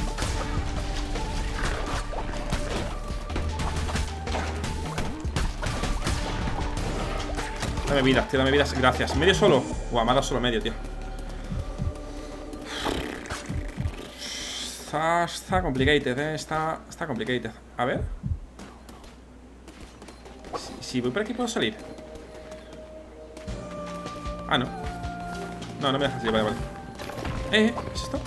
Dame vidas, tío, dame vidas, gracias. ¿Medio solo? Guau, me ha dado solo medio, tío. Está complicated, eh. Está complicated. A ver. Si voy por aquí, ¿puedo salir? Ah, no. No, no me deja salir, vale, vale. ¿Qué es esto?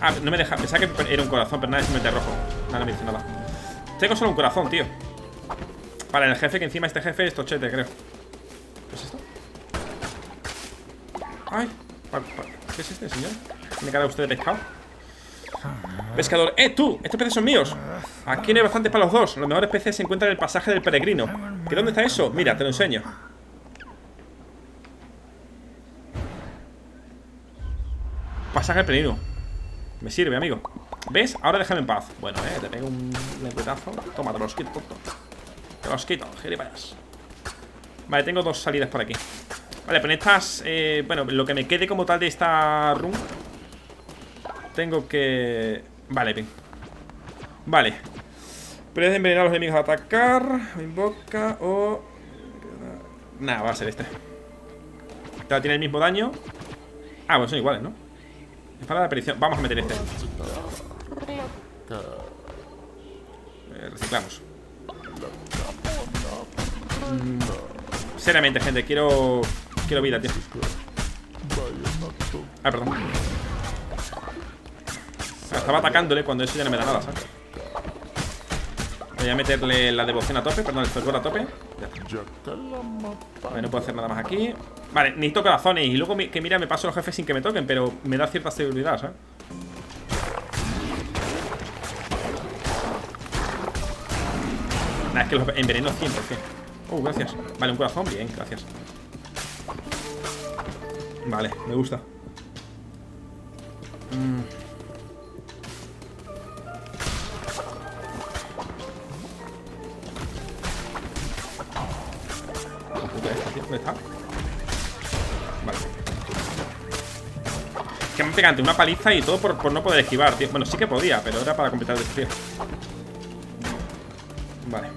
Ah, no me deja. Pensaba que era un corazón, pero nada, es simplemente rojo. Nada, no me dice nada. Tengo solo un corazón, tío. Para el jefe, que encima este jefe es tochete, creo. ¿Qué es esto? Ay, ¿qué es este, señor? ¿Tiene cara usted de pescado? Pescador, tú, estos peces son míos. Aquí no hay bastantes para los dos. Los mejores peces se encuentran en el pasaje del peregrino. ¿Qué dónde está eso? Mira, te lo enseño. Pasaje del peregrino. Me sirve, amigo. ¿Ves? Ahora déjame en paz. Bueno, te pego un lengüetazo. Toma, te los quito, tonto. Te los quito, gilipollas. Vale, tengo dos salidas por aquí. Vale, con estas... bueno, lo que me quede como tal de esta run tengo que... Vale, bien. Vale. Puedes envenenar a los enemigos a atacar. Me invoca o... Nada, va a ser este. Esta tiene el mismo daño. Ah, bueno, son iguales, ¿no? Es para la aparición. Vamos a meter este. Reciclamos. Seriamente, gente, quiero vida, tío. Ah, perdón. Estaba atacándole cuando eso ya no me da nada, ¿sabes? Voy a meterle la devoción a tope, perdón, el fervor a tope. Vale, no puedo hacer nada más aquí. Vale, necesito corazones. Y luego que mira, me paso los jefes sin que me toquen, pero me da cierta seguridad, ¿sabes? Nah, es que los enveneno 100%. Gracias. Vale, un corazón, bien, gracias. Vale, me gusta. ¿Dónde está? Vale. Que me pegante, una paliza y todo por no poder esquivar, tío. Bueno, sí que podía, pero era para completar el desafío. Vale.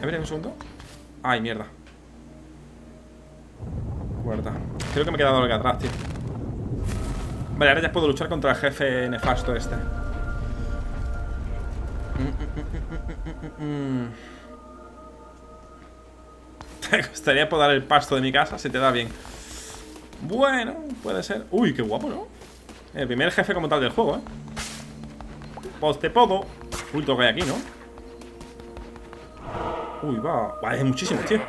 A ver, un segundo. Ay, mierda. Guarda. Creo que me he quedado algo atrás, tío. Vale, ahora ya puedo luchar contra el jefe nefasto este. ¿Te gustaría podar el pasto de mi casa? Si te da bien. Bueno, puede ser. Uy, qué guapo, ¿no? El primer jefe como tal del juego, ¿eh? Poste podo. Uy, todo que hay aquí, ¿no? Uy, va. Vale, es muchísimo, tío.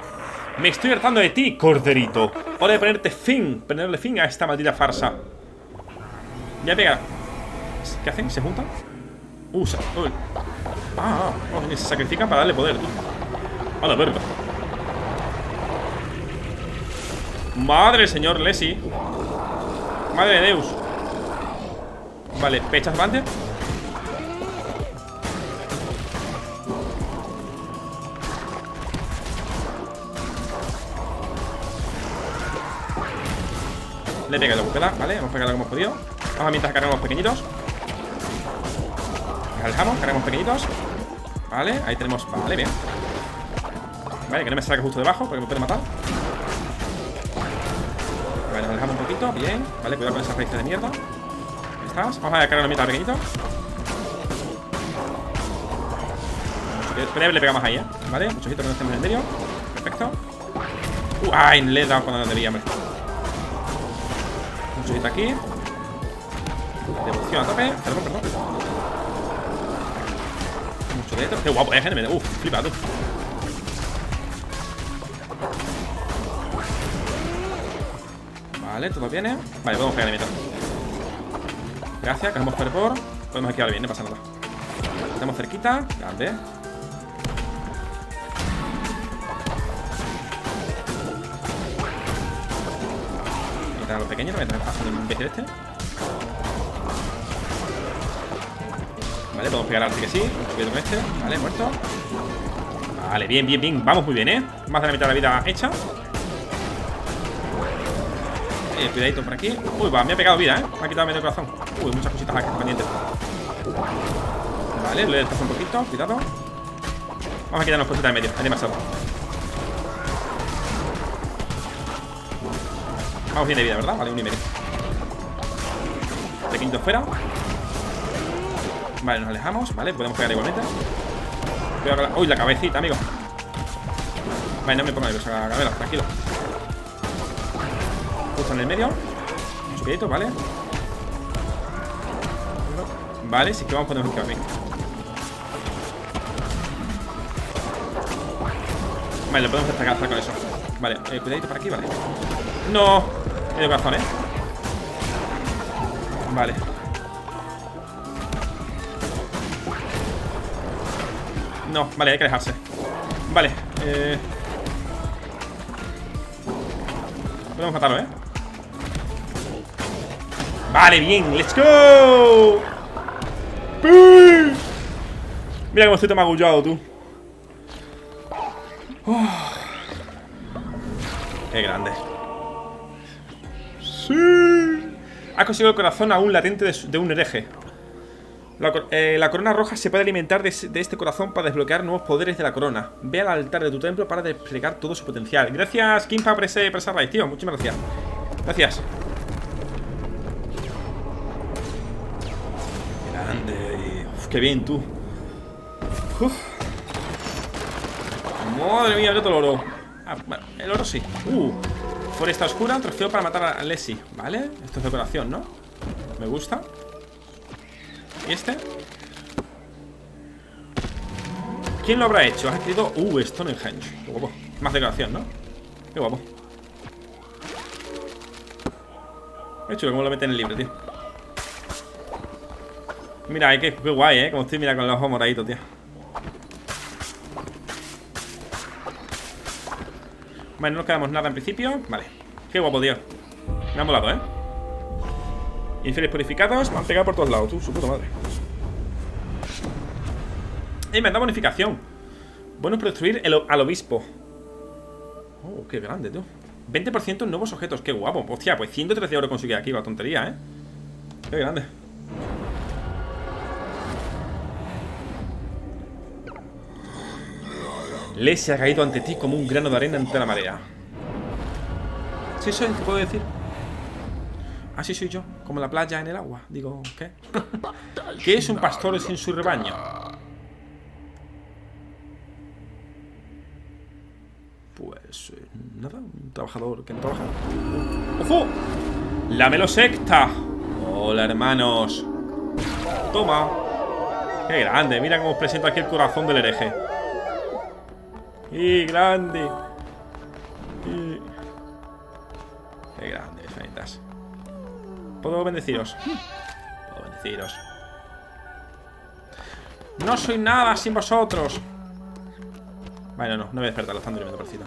Me estoy hartando de ti, corderito. Hora de ponerle fin a esta maldita farsa. Voy a pegar. ¿Qué hacen? ¿Se juntan? Usa. Uy. Se sacrifican para darle poder, tío. A la verga. Madre, señor Leshy. Madre de Deus. Vale, pechas avante. Le he pegado la búsqueda, vale, hemos pegado como hemos podido. Vamos a mientras cargamos pequeñitos. Alejamos, cargamos pequeñitos. Vale, ahí tenemos, vale, bien. Vale, que no me salga justo debajo porque me puede matar. Vale, nos alejamos un poquito, bien. Vale, cuidado con esas raíces de mierda. Ahí estás, vamos a cargar la mitad pequeñito. Le pegamos ahí, vale, mucho ojito con este milenderio. Perfecto. Ay, le he dado cuando no debía, hombre. Aquí devoción a tope. Perdón. Mucho de esto. Qué guapo, gente. Flipa, tú. Vale, todo viene. Vale, podemos pegar de mitad. Gracias, que hemos fervor. Podemos esquivar bien, no pasa nada. Estamos cerquita. Grande. A lo pequeño, también me paso de un imbécil este. Vale, podemos pegar al que sí. Cuidado con este. Vale, muerto. Vale, bien. Vamos muy bien, Más de la mitad de la vida hecha. Cuidadito por aquí. Uy, va, me ha pegado vida, Me ha quitado medio corazón. Uy, muchas cositas aquí pendientes. Vale, lo he desplazado un poquito. Cuidado. Vamos a quitarnos cositas de medio. Hay demasiado. Vamos bien de vida, ¿verdad? Vale, 1,5. De quinto fuera. Vale, nos alejamos. Vale, podemos pegar igualmente. Uy, la cabecita, amigo. Vale, no me pongo nervioso, cabela, tranquilo. Justo en el medio. Un chupidito, vale. Vale, si esquivamos podemos esquivar bien. Vale, lo podemos destacar con eso. Vale, cuidadito para aquí, vale. No. Medio corazón, Vale. No, vale, hay que alejarse. Vale, podemos matarlo, Vale, bien, let's go. Mira cómo estoy tan magullado, tú. Qué grande. Sí. Has conseguido el corazón aún latente de un hereje. La corona roja se puede alimentar de este corazón para desbloquear nuevos poderes de la corona. Ve al altar de tu templo para desplegar todo su potencial. Gracias, Kimpa, por esa raíz, tío. Muchísimas gracias. Gracias. Grande. Uf, qué bien, tú. Uf. Madre mía, abrió todo el oro. Ah, bueno, el oro sí. Foresta oscura, trofeo para matar a Leshy. Vale, esto es decoración, ¿no? Me gusta. ¿Y este? ¿Quién lo habrá hecho? Has escrito... Stonehenge. Qué guapo. Más decoración, ¿no? Qué guapo. Qué chulo, cómo lo meten en el libro, tío. Mira, qué guay, ¿eh? Como estoy, mira, con los ojos moraditos, tío. Vale, no nos quedamos nada en principio. Vale. Qué guapo, tío. Me han volado, ¿eh? Infieles purificados, me han pegado por todos lados, tú, su puta madre. Me han dado bonificación. Bueno, para destruir al obispo. Oh, qué grande, tío. 20% en nuevos objetos, qué guapo. Hostia, pues 113 euros conseguí aquí, va, tontería, ¿eh? Qué grande. Leshy ha caído ante ti como un grano de arena ante la marea. Sí, eso es lo que puedo decir. Así soy yo, como la playa en el agua. Digo, ¿qué? ¿Qué es un pastor sin su rebaño? Pues nada, un trabajador que no trabaja. ¡Ojo! ¡La melosecta! Hola, hermanos. Toma. ¡Qué grande! Mira cómo os presento aquí el corazón del hereje. ¡Y grande! ¡Qué grande, fanitas! Puedo bendeciros. Puedo bendeciros. No soy nada sin vosotros. Bueno, no voy a despertar. Lo están durmiendo, pobrecito.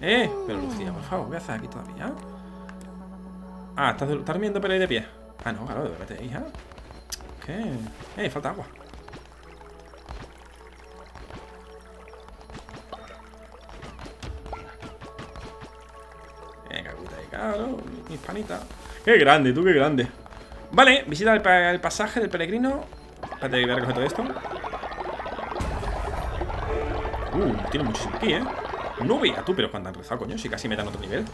Pero Lucía, por favor, ¿qué haces aquí todavía? Ah, estás durmiendo, pero ahí de pie. Ah, no, claro, vete, hija. ¿Qué? Falta agua. Venga, agüita ahí, claro. Mis panitas. ¡Qué grande, tú, qué grande! Vale, visita el pasaje del peregrino. Espérate, voy a recoger todo esto. Tiene muchísimo aquí, ¿eh? No veía tú, pero cuando han rezado, coño. Si casi me dan otro nivel.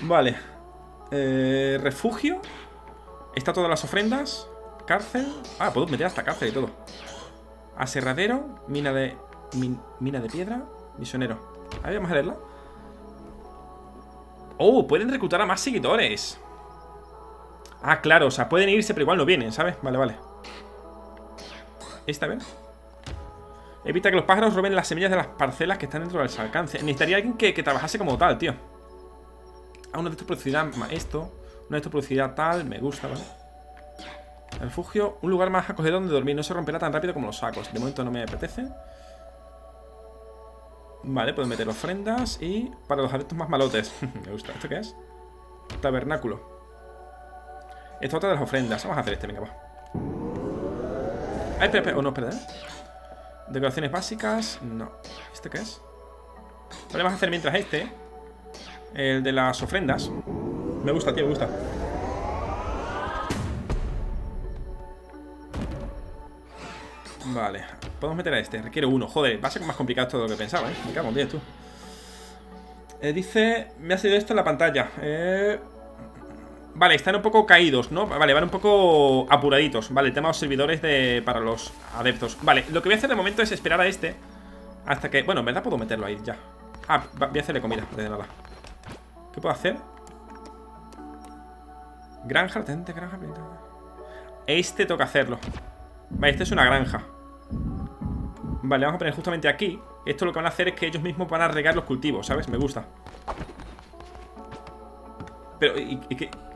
Vale. Refugio. Está todas las ofrendas. Cárcel. Ah, puedo meter hasta cárcel y todo. Aserradero. Mina de piedra. Misionero. Ahí vamos a leerla. Oh, pueden reclutar a más seguidores. Ah, claro, o sea, pueden irse, pero igual no vienen, ¿sabes? Vale, vale. Esta vez. Evita que los pájaros roben las semillas de las parcelas que están dentro del alcance. Necesitaría alguien que trabajase como tal, tío. Ah, una de estos producirá esto. Una de estos producirá tal, me gusta, ¿vale? Refugio, un lugar más acogedor donde dormir. No se romperá tan rápido como los sacos. De momento no me apetece. Vale, puedo meter ofrendas. Y para los adeptos más malotes. Me gusta. ¿Esto qué es? Tabernáculo. Esto es otra de las ofrendas. Vamos a hacer este, venga, va. Ay, espera. Oh, no, espera, ¿eh? Decoraciones básicas. No. ¿Este qué es? Vale, vamos a hacer mientras este. El de las ofrendas. Me gusta, tío, me gusta. Vale, podemos meter a este, requiere uno. Joder, va a ser más complicado esto de lo que pensaba, ¿eh? Me cago en 10, tú. Dice, me ha salido esto en la pantalla. Vale, están un poco caídos, ¿no? Vale, van un poco apuraditos. Vale, el tema de los servidores para los adeptos. Vale, lo que voy a hacer de momento es esperar a este. Hasta que, bueno, en verdad puedo meterlo ahí ya. Ah, voy a hacerle comida, de nada. ¿Qué puedo hacer? Granja, tente, granja. Este toca hacerlo. Vale, este es una granja. Vale, vamos a poner justamente aquí. Esto lo que van a hacer es que ellos mismos van a regar los cultivos, ¿sabes? Me gusta. Pero,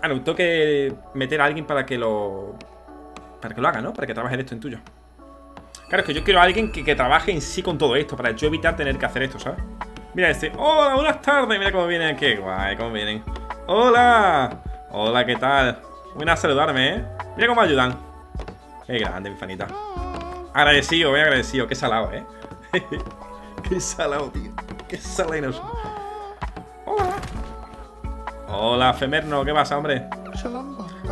ah, no, tengo que meter a alguien para que lo... Para que lo haga, ¿no? Para que trabaje esto en tuyo. Claro, es que yo quiero a alguien que trabaje en sí con todo esto. Para yo evitar tener que hacer esto, ¿sabes? Mira este. ¡Hola, buenas tardes! Mira cómo vienen. ¡Qué guay! ¿Cómo vienen? ¡Hola! Hola, ¿qué tal? Buenas a saludarme, ¿eh? Mira cómo me ayudan. Qué grande, mi fanita. Agradecido, muy agradecido. Qué salado, ¿eh? Qué salado, tío. Qué salado. Hola. Hola, Femerno. ¿Qué pasa, hombre?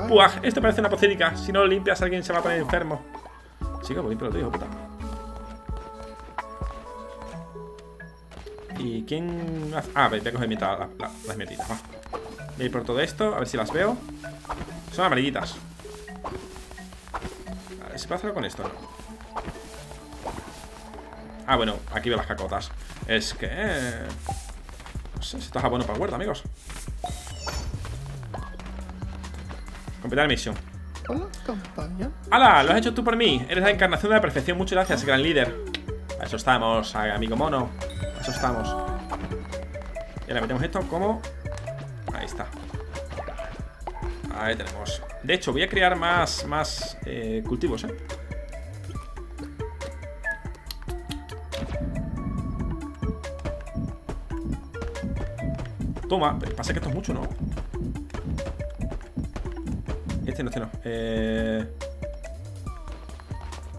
Buah, esto parece una pocérica. Si no lo limpias, alguien se va a poner enfermo. Chico, pues límpialo tú, hijo puta. ¿Y quién hace? Ah, voy a coger las metidas. Voy a ir por todo esto, a ver si las veo. Son amarillitas. A ver, ¿se puede hacer con esto? No. Ah, bueno, aquí veo las cacotas. Es que... no sé si esto es bueno para el huerto, amigos. Completar misión. Hola, campaña. ¡Hala! Lo has hecho tú por mí. Eres la encarnación de la perfección. Muchas gracias, gran líder. A eso estamos, amigo mono. Eso estamos. Y ahora metemos esto como... Ahí está. Ahí tenemos. De hecho, voy a crear más cultivos, ¿eh? Toma. Pasa que esto es mucho, ¿no? Este no.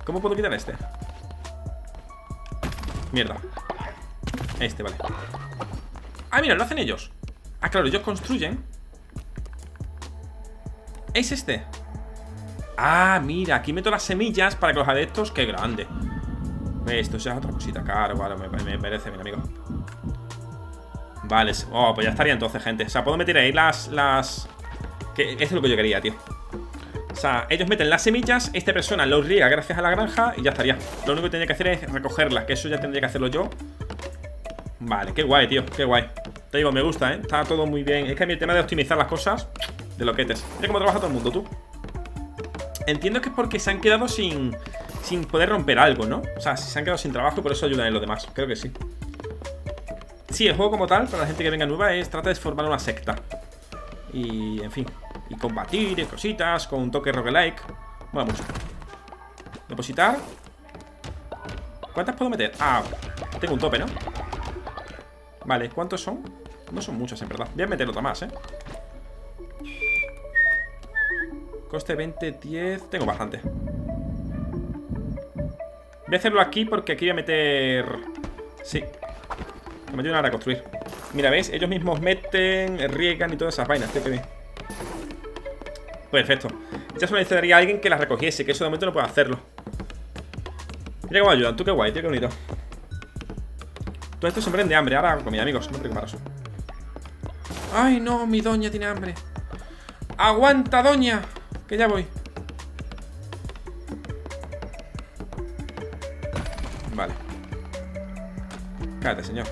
¿Cómo puedo quitar este? Mierda. Este, vale. Ah, mira, lo hacen ellos. Ah, claro, ellos construyen. ¿Es este? Ah, mira, aquí meto las semillas para que los adeptos... ¡Qué grande! Esto ya es otra cosita. Claro, vale, me merece, mi amigo. Vale, oh, pues ya estaría entonces, gente. O sea, puedo meter ahí las... Que esto es lo que yo quería, tío. O sea, ellos meten las semillas, esta persona los riega gracias a la granja y ya estaría. Lo único que tendría que hacer es recogerlas, que eso ya tendría que hacerlo yo. Vale, qué guay, tío, qué guay. Te digo, me gusta, ¿eh? Está todo muy bien. Es que a mí el tema de optimizar las cosas, de loquetes. Mira cómo trabaja todo el mundo, tú. Entiendo que es porque se han quedado sin poder romper algo, ¿no? O sea, se han quedado sin trabajo y por eso ayudan en los demás. Creo que sí. Sí, el juego como tal, para la gente que venga nueva, es trata de formar una secta. Y, en fin, y combatir y cositas, con un toque roguelike. Vamos. Depositar. ¿Cuántas puedo meter? Ah, tengo un tope, ¿no? Vale, ¿cuántos son? No son muchas, en verdad. Voy a meter otra más, ¿eh? Coste 20, 10... Tengo bastante. Voy a hacerlo aquí porque aquí voy a meter... Sí. Me metí una hora a construir. Mira, ¿veis? Ellos mismos meten, riegan y todas esas vainas. Tío, qué bien. Perfecto. Ya solo necesitaría a alguien que las recogiese, que eso de momento no puedo hacerlo. Mira cómo ayudan. Tú, qué guay, tío, qué bonito. Todo esto se prende hambre. Ahora hago comida, amigos. No preocuparos. Ay, no, mi doña tiene hambre. Aguanta, doña, que ya voy. Vale. Cállate, señor.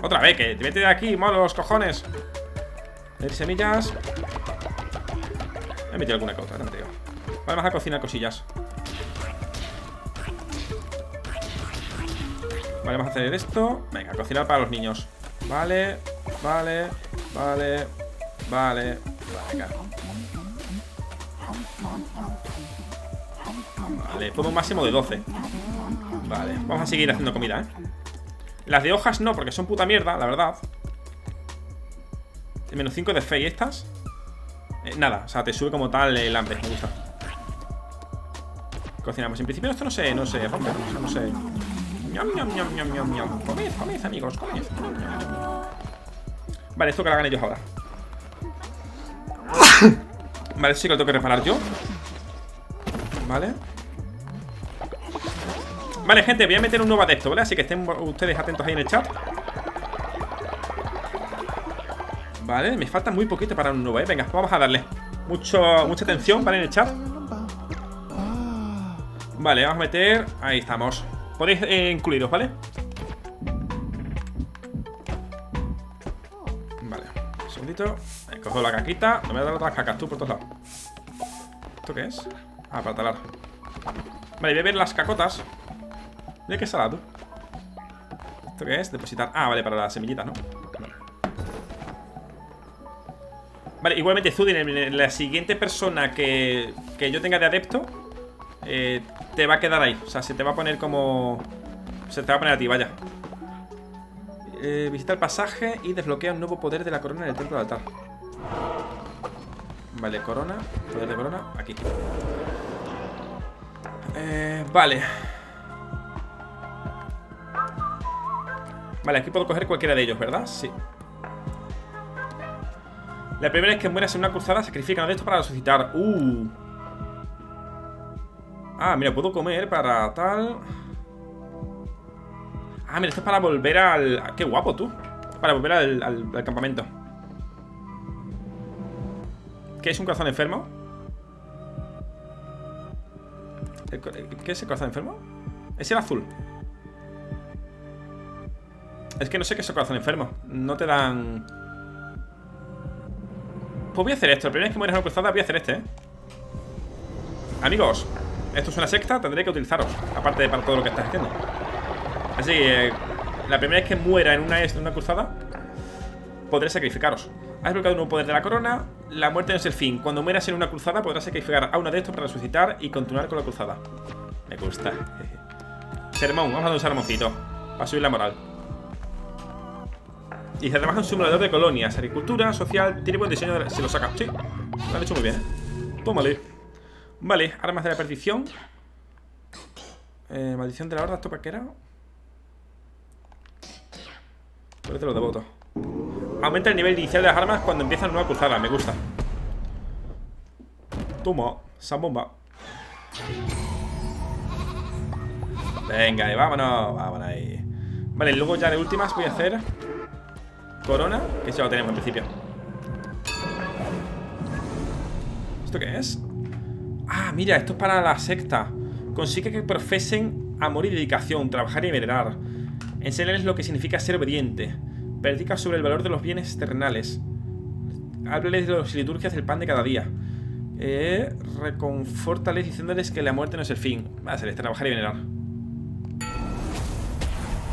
Otra vez, que te mete de aquí, malos cojones. Meter semillas. He metido alguna cosa, no te digo. Vale, vamos a cocinar cosillas. Vale, vamos a hacer esto. Venga, cocinar para los niños. Vale, vale, vale, vale. Venga. Vale, pongo un máximo de 12. Vale, vamos a seguir haciendo comida, ¿eh? Las de hojas no, porque son puta mierda, la verdad. Menos 5 de fe y estas. Nada, o sea, te sube como tal el hambre. Me gusta. Cocinamos. En principio esto no sé, rompe, no sé. Ñam, ñam, ñam, ñam, ñam, ñam. Comed, amigos, comed. Vale, esto que lo hagan ellos ahora. Vale, eso sí que lo tengo que reparar yo. Vale. Vale, gente, voy a meter un nuevo adepto, ¿vale? Así que estén ustedes atentos ahí en el chat. Vale, me falta muy poquito para un nuevo, ¿eh? Venga, vamos a darle mucha atención, ¿vale? En el chat. Vale, vamos a meter... Ahí estamos. Podéis incluiros, ¿vale? Vale, un segundito. Cojo la caquita. No me voy a dar otras cacas, tú, por todos lados. ¿Esto qué es? Ah, para talar. Vale, voy a ver las cacotas. Mira qué salado. ¿Esto qué es? Depositar. Ah, vale, para las semillitas, ¿no? Vale, igualmente Zudin, la siguiente persona que yo tenga de adepto, te va a quedar ahí. O sea, se te va a poner como... Se te va a poner a ti, vaya. Visita el pasaje y desbloquea un nuevo poder de la corona del templo del altar. Vale, corona. Poder de corona. Aquí. Vale. Vale, aquí puedo coger cualquiera de ellos, ¿verdad? Sí. La primera es que mueras en una cruzada, sacrifica uno de estos para resucitar. Ah, mira, puedo comer para tal. Ah, mira, esto es para volver al... Qué guapo, tú. Para volver al campamento. ¿Qué es un corazón enfermo? ¿Qué es el corazón enfermo? Es el azul. Es que no sé qué es el corazón enfermo. No te dan... Pues voy a hacer esto. La primera vez que mueres en una cruzada voy a hacer este, ¿eh? Amigos, esto es una secta. Tendré que utilizaros. Aparte de para todo lo que estás haciendo. Así que la primera vez que muera en una cruzada podré sacrificaros. Has bloqueado un nuevo poder de la corona. La muerte no es el fin. Cuando mueras en una cruzada podrás sacrificar a uno de estos para resucitar y continuar con la cruzada. Me gusta. Sermón, vamos a dar un sermoncito para subir la moral. Y se trabaja un simulador de colonias, agricultura, social, tiene buen diseño de la... Se lo saca, sí, lo han hecho muy bien, ¿eh? Tómale. Vale, armas de la perdición. Maldición de la horda, ¿esto para qué era? Pero te lo devoto. Aumenta el nivel inicial de las armas cuando empieza una nueva cruzada, me gusta. Toma, zambomba. Venga, y vámonos, vámonos ahí. Vale, luego ya de últimas voy a hacer... Corona, que ya lo tenemos en principio. ¿Esto qué es? Ah, mira, esto es para la secta. Consigue que profesen amor y dedicación, trabajar y venerar. Enseñarles lo que significa ser obediente. Predica sobre el valor de los bienes terrenales. Háblales de las liturgias del pan de cada día. Reconfórtales diciéndoles que la muerte no es el fin. Va a ser este, trabajar y venerar.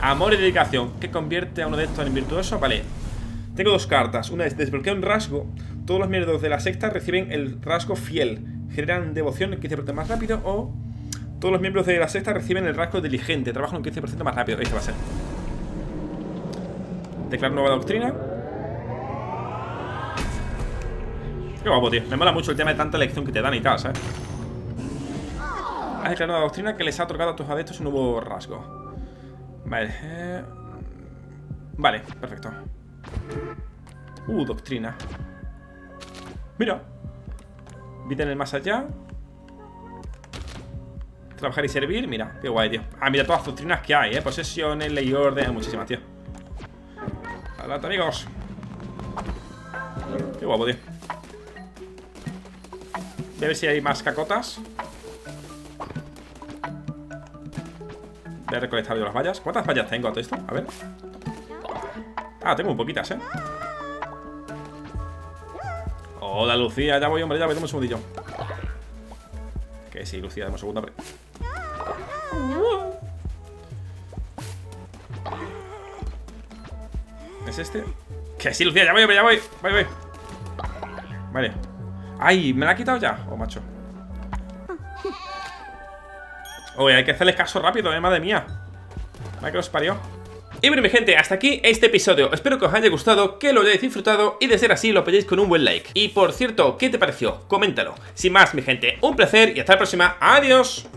Amor y dedicación. ¿Qué convierte a uno de estos en virtuoso? Vale. Tengo dos cartas. Una es desbloquea un rasgo. Todos los miembros de la secta reciben el rasgo fiel. Generan devoción en 15% más rápido. O todos los miembros de la secta reciben el rasgo diligente. Trabajan en 15% más rápido. Este va a ser. Declarar nueva doctrina. Qué guapo, tío. Me mola mucho el tema de tanta elección que te dan y tal, ¿sabes? Has declarado nueva doctrina que les ha otorgado a tus adeptos un nuevo rasgo. Vale, vale, perfecto. Doctrina. Mira. Vida en el más allá. Trabajar y servir, mira, qué guay, tío. Ah, mira todas las doctrinas que hay, posesiones, ley y orden, muchísimas, tío. Adelante, amigos. Qué guapo, tío. Voy a ver si hay más cacotas. Voy a recolectar yo las vallas. ¿Cuántas vallas tengo a todo esto? A ver. Ah, tengo muy poquitas, ¿eh? Hola, Lucía. Ya voy, hombre, ya voy. Dame un segundillo. Que sí, Lucía, dame un segundo, hombre. ¿Es este? Que sí, Lucía, ya voy, hombre, ya voy. Voy, voy. Vale. Ay, ¿me la ha quitado ya? Oh, macho. Oye, hay que hacerles caso rápido, madre mía. Madre que los parió. Y bueno, mi gente, hasta aquí este episodio. Espero que os haya gustado, que lo hayáis disfrutado. Y de ser así, lo apoyéis con un buen like. Y por cierto, ¿qué te pareció? Coméntalo. Sin más, mi gente, un placer y hasta la próxima. ¡Adiós!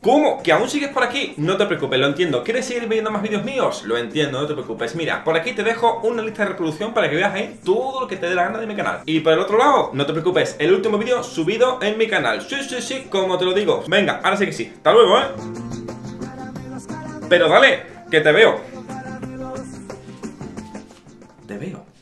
¿Cómo? ¿Que aún sigues por aquí? No te preocupes, lo entiendo. ¿Quieres seguir viendo más vídeos míos? Lo entiendo, no te preocupes. Mira, por aquí te dejo una lista de reproducción para que veas ahí todo lo que te dé la gana de mi canal. Y por el otro lado, no te preocupes, el último vídeo subido en mi canal. Sí, sí, sí, como te lo digo. Venga, ahora sí que sí. Hasta luego, ¿eh? Pero dale, que te veo. Te veo.